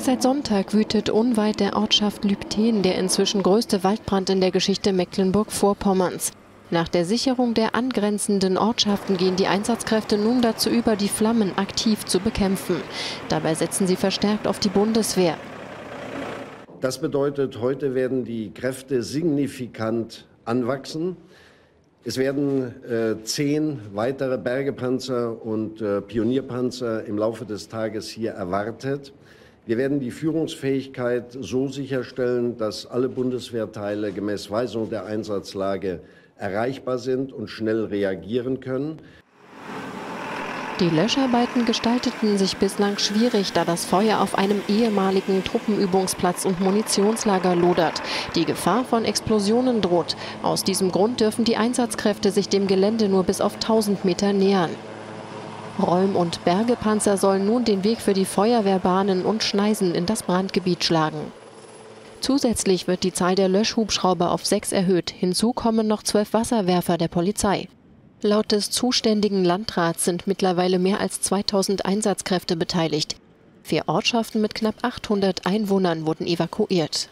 Seit Sonntag wütet unweit der Ortschaft Lübtheen der inzwischen größte Waldbrand in der Geschichte Mecklenburg-Vorpommerns. Nach der Sicherung der angrenzenden Ortschaften gehen die Einsatzkräfte nun dazu über, die Flammen aktiv zu bekämpfen. Dabei setzen sie verstärkt auf die Bundeswehr. Das bedeutet, heute werden die Kräfte signifikant anwachsen. Es werden 10 weitere Bergepanzer und Pionierpanzer im Laufe des Tages hier erwartet. Wir werden die Führungsfähigkeit so sicherstellen, dass alle Bundeswehrteile gemäß Weisung der Einsatzlage erreichbar sind und schnell reagieren können. Die Löscharbeiten gestalteten sich bislang schwierig, da das Feuer auf einem ehemaligen Truppenübungsplatz und Munitionslager lodert. Die Gefahr von Explosionen droht. Aus diesem Grund dürfen die Einsatzkräfte sich dem Gelände nur bis auf 1000 Meter nähern. Räum- und Bergepanzer sollen nun den Weg für die Feuerwehr bahnen und Schneisen in das Brandgebiet schlagen. Zusätzlich wird die Zahl der Löschhubschrauber auf 6 erhöht. Hinzu kommen noch 12 Wasserwerfer der Polizei. Laut des zuständigen Landrats sind mittlerweile mehr als 2000 Einsatzkräfte beteiligt. 4 Ortschaften mit knapp 800 Einwohnern wurden evakuiert.